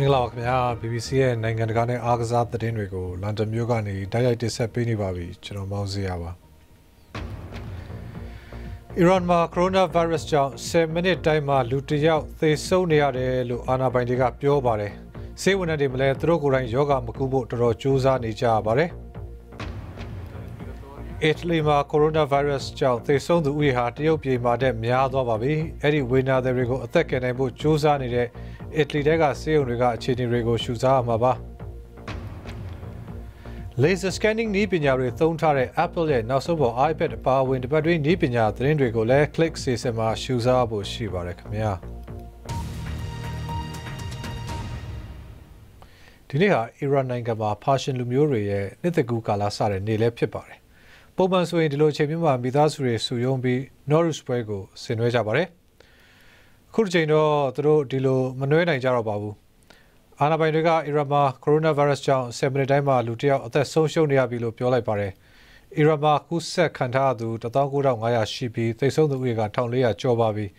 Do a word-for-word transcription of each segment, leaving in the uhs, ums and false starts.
مغلق می‌آ بی بی سی نگرگان آغازات دین ویگو لندن می‌گانی دایره‌ی سپینی بایی چنو موزی آوا. ایران ما کرونا ویروس چه سه منت دایما لوتیا تیسونیاره لو آنا بندیگا پیو باره. سه وندی ملت رو کردن یوگا مکوبوت رو چوزا نیچا باره. ایتالی ما کرونا ویروس چه تیسون دویی هاتیو پی ماده میاد و بایی. اری وینا دریگو اتکه نیبو چوزا نیه. ایتالی دگا سه اونیگا چینی ریگو چوزا ما با. لیزر سکینینگ نیپیاری تونتاره اپل یه ناسوبو آیپد پاوند بدوی نیپیار ترندیگوله کلیک سیستم آشیوزا بوشی بارک میاد. دیگر ایران نگاه پاشن لومیوریه نتگو کالاساره نیله پیپاره. بومانسوی دیلو چمیمان بیداسوری سویون بی نورسپویگو سینویجا باره. خورجینو درو دیلو منوی نیجارو بابو. آن باینگا ایران ما کرونا ویروس چه سه منت دایما لوتیا ات سوشونیا بیلو پیولای باره. ایران ما کوسه کنده دو تاتانگورا عایا شیبی تیسون دویگان تانلیا چوبایی.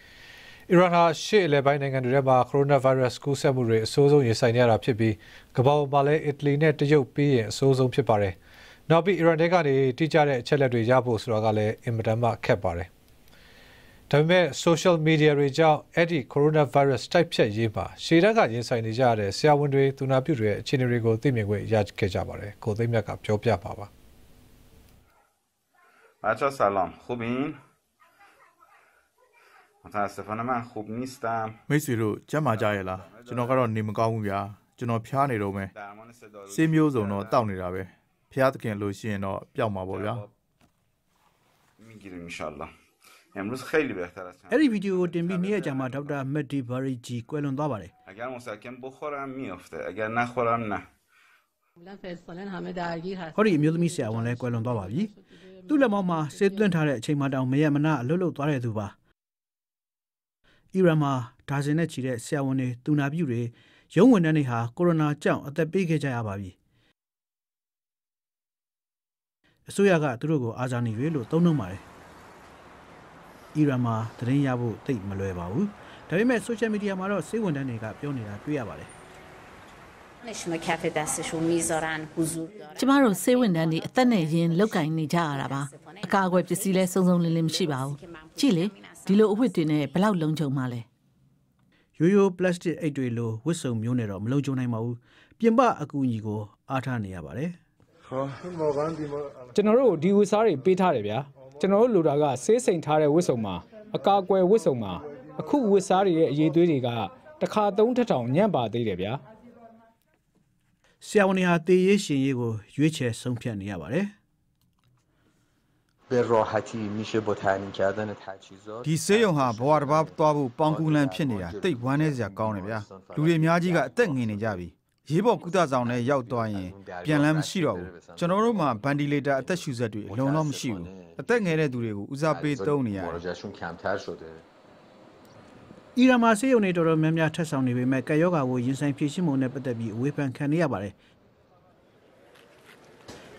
ایران ها شیل باینگان در ما کرونا ویروس کوسه موری سوزون یساینی را پیبی کباب ماله ایتالی نت جوپی سوزون پی باره. نبی ایران دگانی تیجاره چهل دویجا بوسراغاله امتحان که باره. تمام سوشل میdia ریجا ادی کرونا ویروس تایپ چه یما شیرگان یه ساینی جاره سیاوندوی تونابیروی چینیریگو تیمیگوی یاد کجا باره کودیمیا کاب چوبیا پاوا. بچه سلام خوبین؟ متاسفانه من خوب نیستم. میسیرو چه ماجایلا؟ چنوگران نیمگاویا چنوپیانی رومه سیمیوزونو داونی رابه پیاد کن لوشینو پیام باویا. میگیریم انشالله. امروز خیلی بهتر است. اری ویدیو دنبی نیه جمع داده مدتی برای چی کلون داره. اگر مسکن بخورم میافته، اگر نخورم نه. هری میل میشه اونه کلون داری. دل ما ما سیدلند هره چی مدام میام نه لولو داره دو با. ایران ما تازه چیره سیاونه دنبیوره چون وننیها کرونا چند ات بیگ جای آبایی. سویاگا دروغو آزادی ویلو تونماره. ایران ما ترین یابو تی ملوی باو. تمام سوشال میدیا ما را سه وندن نگاه پیونی را توی آباله. نشون کف دستشون میذارن حضور دارن. چما رو سه وندنی تنهایین لوکای نیچاره با. کارگوی پسیله سوزون لیمشی باو. چیله دیلو اوبتی نه پلاو لونجو ماله. یویو پلاستیک ایدویلو وسوم میونه را ملوجو نیماو. پیامبا اکونیگو آتانی آباله. چنارو دیوساری پیتاره بیا. چنانو لورگا سه سینتاره وسوما، اکاقوی وسوما، اکو وساری یه دویگا تکاتون تاون یه بادیه بیا. سیاونی هاتی یه شیعیگو یویچه سومپیانیه باره. به راحتی میشه با تعیین کردن تجهیزات. دیسیو ها بارباب تابو پانگولن پیانیه تی وانزیا کانه بیا. لوی میاجیگا تنگینی جایی. یه با کودازانه یاو دایی پیانم شیرو. چنانو ما پندیلیت اتشوزدی لونام شیو. تنگه دوریگو ازابی داونیه. مراجعشون کمتر شده. ایران مسیح اونی داره می‌میاد تسانی به مکایوگا و انسان پیشی مونه بدبی وی پنکانی آباله.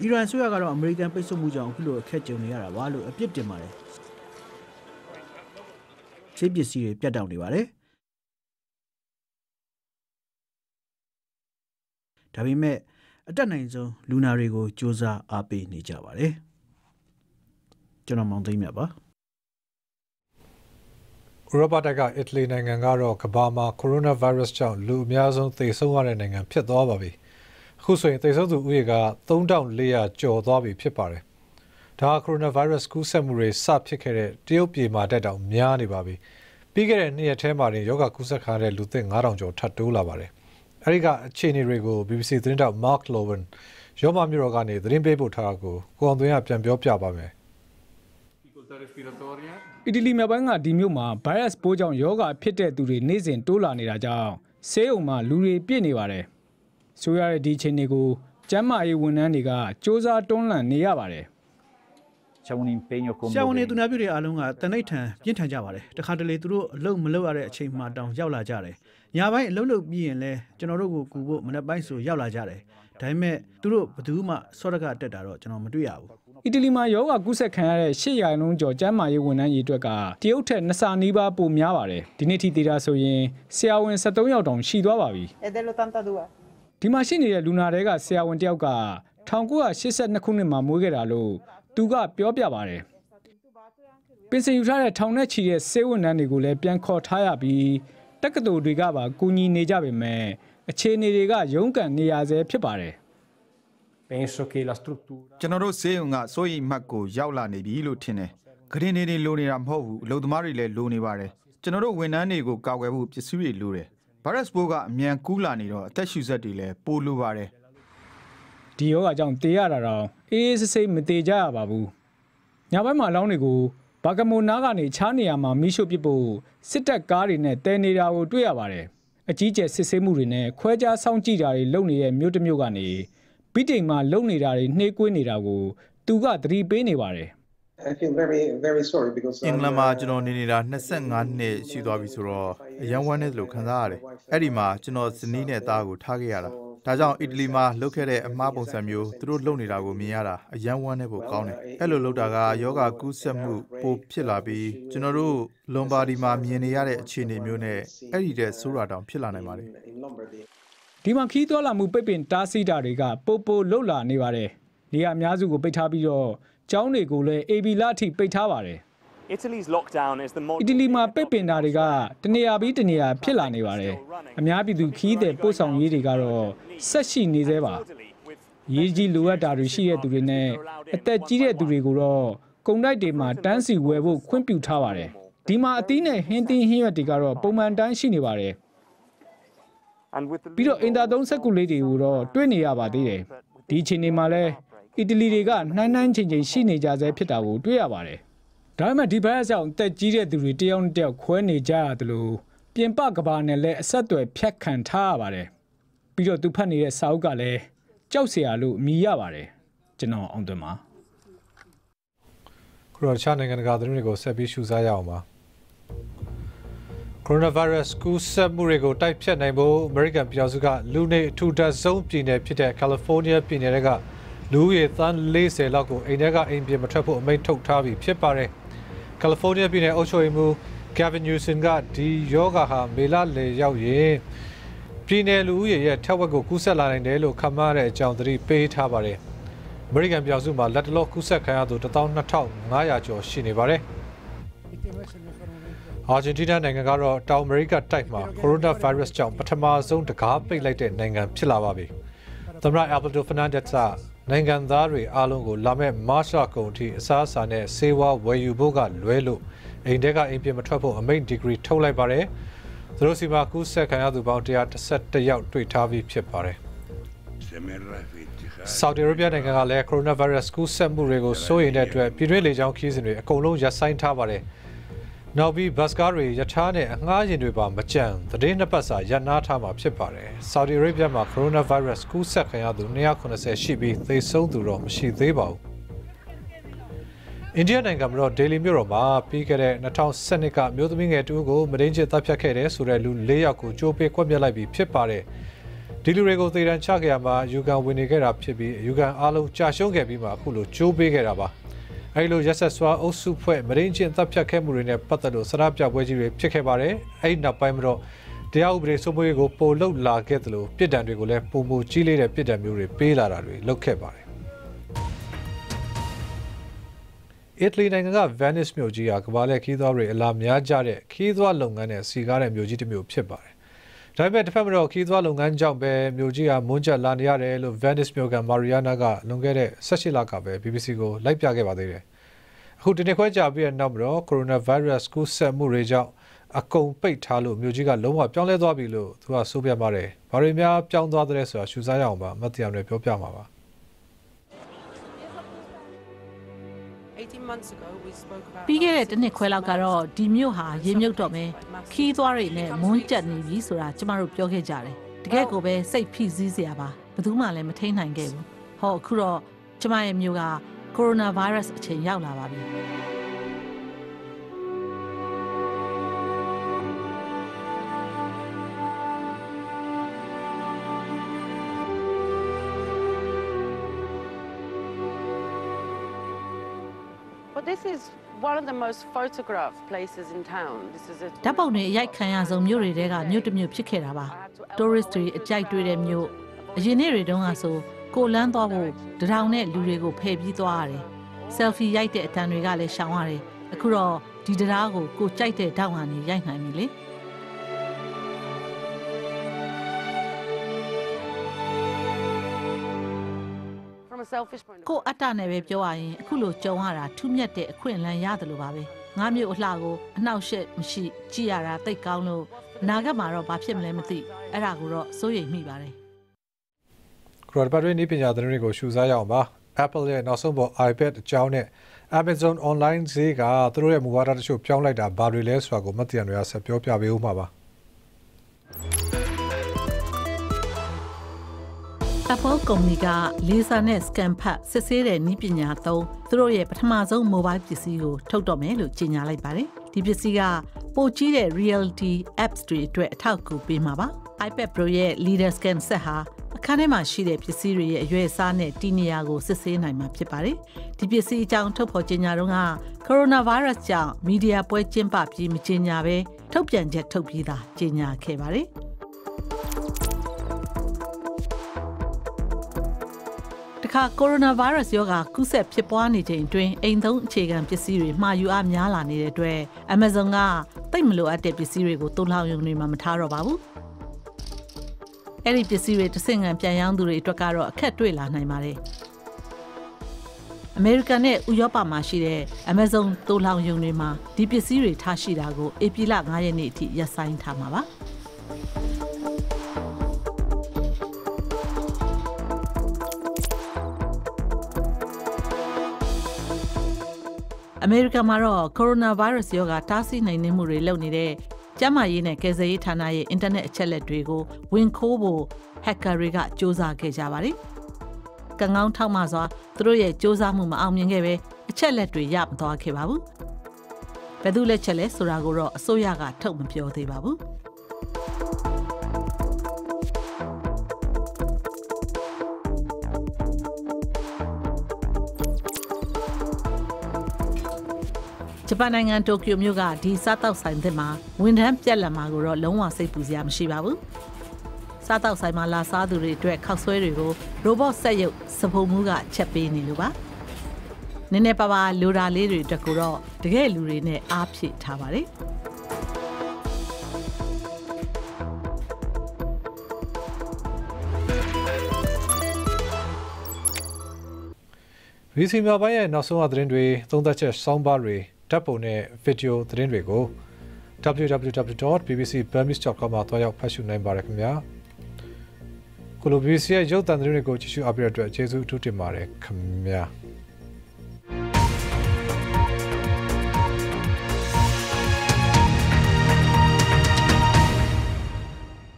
ایران سویاگرو آمریکا پیش موجان کلو کجونیه را وارو ابیب دماره. چه بیشی پیدا داونی واره؟ تابی می اتنا اینجا لوناریگو جوزا آبی نیچا واره. اروپا دکا ایتالی نگنگارو کباما کرونا ویروس چه لومیازون تیسواره نگن پیدا داوایی. خصوصاً تیسو دویگا تونتاون لیا جو داوی پیپاره. تا کرونا ویروس کوسه موری سابی که دیوپی ماده داو میانی بایی. بیگر نیه تیماری یوگا کوسه خانه لوتی عرانجو تاتولا باره. اریگا چینی ریگو بی بی سی ترین داو مارک لوون جوامعی روگانی ترین بیبود تاگو کاندویان پیام بیابیا بامه. ایتالی می‌بینم دیمیو ما برای سپوچان یوگا پیته دوری نیزن دولانی را جاو سیو ما لوری پینی واره. سویار دیچنیگو جمعی ونانیگا چوزا دونلان نیا واره. شاونی دنبیری آلونا تنیتن چند جواره. تخدلی درو لوم لواره چی مادام جاولا جاره. یا باید لولو بیانه جنورگو کوبو من باید سو جاولا جاره. تایم درو بدوما سرگات داره جنوم دویاو. Italy ma yo aguse khanare eight hundred nong jaw jamma yew wanan yi twet ka tiyut the two hundred ba po mya pare di nit thi thira so yin sia win thirty-three yaw tong shi twa ba bi edelo tanta dua di ma shin ni de luna de ka sia win tyaw ka nineteen eighty-two khu nit ma mwe kha da lo tu ka pyo pya pare pinsin yu thare thong net chi de se wanan ni ko le pyan khaw tha ya bi takkato dwi ka ba ku nyi ne ja be me ache ni de ka yong kan ne ya se phit pare Penso que la struttura General Seunga soyi makko yaula ne bi lo thin ne grin ne ne lo ne ra mho bu lodumari le lo ne ba de General winan ne ko ka kwai bu pitsu ri lo de Virus bo ka amyan kula ni ro atat shu zat de le po lo ba de Di yo ka jang te ya da raw ee se se me te ja ya ba bu Nya bai ma laung ne ko ba ka mo na ka ne cha ne ya ma mi shu pit bo sit tat ka ri ne te ne da ko twet ya ba de A ji je sit sei mu ri ne khwae ja saung ji da ri lo ne ye myo de myo ka ne Beating my lonely daddy, Nequinirago, Tuga three Benivare. I feel very, very sorry because in La Margino Nina, Nessangan, Sudavisuro, a young one is Lucandare, Edima, Genos Nina Dago, Tagiara, Tazan, Idlima, look at a marble Samuel, through Lonely Dago Miara, a young one ever county. Hello Lodaga, Yoga, Gusamu, Pope Pilabi, Genoru, Lombardi, Mianiare, Chini Mune, Edida Suradam Pilanamari. Dimaki to la Mupepin Tasi Dariga, Popo Lola Nivare, Nia Miazugo Betabio, Johnny Gule, Abi Lati Betavare. Italy's lockdown is the most. Italy ma Pepin Dariga, Tania Bitania, Pilla Nivare, Amiabi Duki de Posong Yirigaro, Sashi Nizeva, Yiji Lua Darishia Durine, Atajiria Duriguro, Conda de Ma Dansi Wevo Quimpu Tavare, Dima Atine, Hinting Hima Digaro, Poman Danshi Nivare. Piro in the don't circulate euro twenty abadi. Teaching in Malay, Italy gun nine nine changes shinijas a pitabu, two abadi. Drama depressed on that Giria to return their quenny jadlu. Piempagaban and let Sato a peck and tabare. Piro to Pani Saugale, Josialu, Miabare. General on the ma. Crochanning and gathering goes a bit shoes ayama. Coronavirus Kusamurigo type Nabo, American Piazuga, Lune, two dozen Pine, Peter, California, Pinega, Louis, Than Lace, Lago, Enega, Impia Matrapo, Main Tok Tavi, Pipare, California, Pine, Ochoimu, Gavin Yusinga, Di Yogaha, Mila, Le Yao Ye, Pine, Louis, Tawago, Kusala, and Elo, Kamare, Jandri, Pay Tabare, American Piazuma, Latlo, Kusakayado, the town Natal, Mayajo, Shinibare. Argentina Nangaro, Dow America Taima, Coronavirus Jump, Patama Zone, the car, big late Nangan Pilawabi. The right Alberto Fernandez, Nangan Dari, Alongo, Lame, Marsha County, Sasane, Sewa, Wayuboga, Luelu, Indega, Impia Metropo, a main degree, Tolai Bare, the Rosima Kusek and other bounty at set the Yao Tuitavi Piepare. Saudi Arabia Nangale, Coronavirus Kusamurego, so in that Pirelli Junkies in a Colonia Saint Tabare. Now be Baskari, Yatane, and Najinuba Machan, the Dinapasa, Yanatama Pipare, Saudi Arabia, Coronavirus, Kusaka, Dunia Konase, Shibi, they sold the room, she they bow. Indian and Gamro, Daily Miroma, Picare, Natan Seneca, Mutuming at Ugo, Medange Tapacare, Surelu, Leaku, Jope, Kwamelabi, Pipare, Dilurego, the Ranchagama, Yugan Winigera, Pibi, Yugan Alu, Chashogabima, Hulu, Jobe Geraba. I know just as well, also put Marinji and Tapia Cameroon and Patalo, Sarapia, Wajiri, Chekabare, Aina Pimro, the outbreak Somoego, Polo, La Getlo, Pidandigole, Pomo, Chile, Pidamuri, Pilarari, Locabare. Italy Nanga, Venice Mugia, Vale, Kidore, Lamia Jare, Kidwa Longane, Cigar and Mugitimio Pibare. Diamond Family, Kidwa Longan Jambe, Mugia, Munja, Laniare, Venice Muga, Marianaga, Longere, Sashilakabe, B B C Go, Laipagavade. Who did Nequaja be a number of coronavirus, Kusamureja, a compate Talu, Mugiga Loma, Pianle Dobilo, to a Subia Mare, Parimia, Pian Dadresa, Shuzayama, Matiane Piopamava. Eighteen months ago, we spoke about Piget Nicola Garo, Dimuha, Yemio Dome, Kidwari, Munja Nivisura, Chimarupio Hejare, Tegobe, Say Piziziaba, Baduma Lematina and Game, Hokuro, Chimay Muga, Coronavirus Chenyalabi. ဓာတ်ပုံတွေအရိုက်ခံရဆုံးမြို့တွေထဲကမြို့တစ်မြို့ဖြစ်ခဲ့တာပါ။ တိုရစ်တွေအကြိုက်တွေ့တဲ့မြို့။အရင်နေ့တွေတုန်းကဆိုကိုလန်းသွားဖို့တထောင်နဲ့လူတွေကိုဖယ်ပြီးသွားရတယ်။ ဆယ်ဖီရိုက်တဲ့အတန်တွေကလည်းရှောင်ရတယ်။အခုတော့ဒီတရားကိုကိုကြိုက်တဲ့ဓာတ်ဝါနေရိုက်နိုင်ပြီလေ။ကိုအတ္တနဲ့ပဲပြောရရင်အခုလိုကြုံရတာထူးမြတ်တဲ့အခွင့်အလမ်းရတယ်လို့ပါပဲငါမျိုးအလှကိုအနှောက်အယှက်မရှိကြည့်ရတာသိကောင်းလို့အနာဂတ်မှာတော့ဘာဖြစ်မလဲမသိအဲ့ဒါကိုတော့စိုးရိမ်မိပါတယ်ကရော့ဘတ်ရင်းနေပညာသတင်းတွေကိုရှုစားရအောင်ပါ Apple ရဲ့နောက်ဆုံးပေါ် iPad အကြောင်းနဲ့ Amazon online ဈေးကသူတို့ရဲ့မူဝါဒတချို့ပြောင်းလိုက်တာဘာတွေလဲဆိုတာကိုမသိရတော့ဆက်ပြောပြပေးဦးမှာပါApple ကုမ္ပဏီက Laser နဲ့ Scan ဖတ်စစ်ဆေးတဲ့နည်းပညာသုံးသူတို့ရဲ့ပထမဆုံး Mobile ပစ္စည်းကိုထုတ်တော့မယ်လို့ကြေညာလိုက်ပါတယ်။ဒီပစ္စည်းကပိုကြီးတဲ့ Reality Apps တွေအတွက်အထောက်အကူပေးမှာပါ။ iPad Pro ရဲ့ Leader Scan ဆက်ဟာအခန်းထဲမှာရှိတဲ့ပစ္စည်းတွေရဲ့အရွယ်အစားနဲ့တည်နေရာကိုစစ်ဆေးနိုင်မှာဖြစ်ပါတယ်။ဒီပစ္စည်းအကြောင်းထုတ်ဖော်ကြေညာတော့က Coronavirus ကြောင့်မီဒီယာပွဲကျင်းပပြီးမကြေညာဘဲထုတ်ပြန်ချက်ထုတ်ပြီးသားကြေညာခဲ့ပါတယ်။ခါကိုရိုနာဗိုင်းရပ်စ်ရောဂါကူးစက်ဖြစ်ပွားနေချိန်အတွင်းအိမ်သုံးအခြေခံပစ္စည်းတွေမှာယူအားများလာနေတဲ့အတွက် Amazon ကတိတ်မလိုအပ်တဲ့ပစ္စည်းတွေကိုသိုလှောင်ရုံတွေမှာမထားတော့ပါဘူး။အဲ့ဒီပစ္စည်းတွေတစ်ဆင့်ငံပြန်ရောင်းသူတွေအတွက်ကတော့အခက်တွေ့လာနိုင်ပါတယ်။ American နဲ့ဥရောပမှာရှိတဲ့ Amazon သိုလှောင်ရုံတွေမှာဒီပစ္စည်းတွေထားရှိတာကိုဧပြီလငါးရက်နေ့အထိရပ်ဆိုင်းထားမှာပါ။အမေရိကန်မှာတော့ကိုရိုနာဗိုင်းရပ်စ်ရောဂါတားဆီးနိုင်မှုတွေလုပ်နေတဲ့ကျန်းမာရေးနဲ့ကယ်ဆယ်ရေးဌာနရဲ့အင်တာနက်အချက်အလက်တွေကိုဝင်ခိုးဖို့ဟက်ကာတွေကစ조사ခဲ့ကြပါတယ်။ကံကောင်းထောက်မှစွာသူတို့ရဲ့စ조사မှုမအောင်မြင်ခဲ့ပဲအချက်အလက်တွေရမသွားခဲ့ပါဘူး။ဘယ်သူလက်ချက်လဲဆိုတာကိုတော့အစိုးရကထုတ်မပြောသေးပါဘူး။ဂျပန်နိုင်ငံတိုကျိုမြို့ကဒီစားတောက်ဆိုင်သစ်မှာဝန်ထမ်းပြက်လက်မှာကိုတော့လုံးဝစိတ်ပူစရာမရှိပါဘူး။စားတောက်ဆိုင်မှာလာစားသူတွေအတွက်ခောက်ဆွဲတွေကိုရိုဘော့ဆက်ရုပ်စပုံမှုကချက်ပေးနေလို့ပါ။နည်းနည်းပါးပါးလိုတာလေးတွေအတွက်ကိုတော့တကယ်လူတွေနဲ့အားဖြည့်ထားပါတယ်။ဒီစီမာပိုင်းရဲ့နောက်ဆုံးသတင်းတွေသုံးသပ်ချက်ဆောင်းပါးတွေဓာတ်ပုံနဲ့ဗီဒီယိုသတင်းတွေကို w w w dot b b c burmese dot com မှာတွားရောက်ဖတ်ရှုနိုင်ပါတယ်ခင်ဗျာကိုလို ဘီ ဘီ စီ ရဲ့ရုပ်သံသတင်းတွေကိုကြည့်ရှုအားပေးတဲ့အတွက်ကျေးဇူးအထူ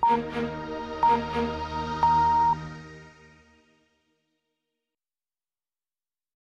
းတင်ပါတယ်ခင်ဗျာ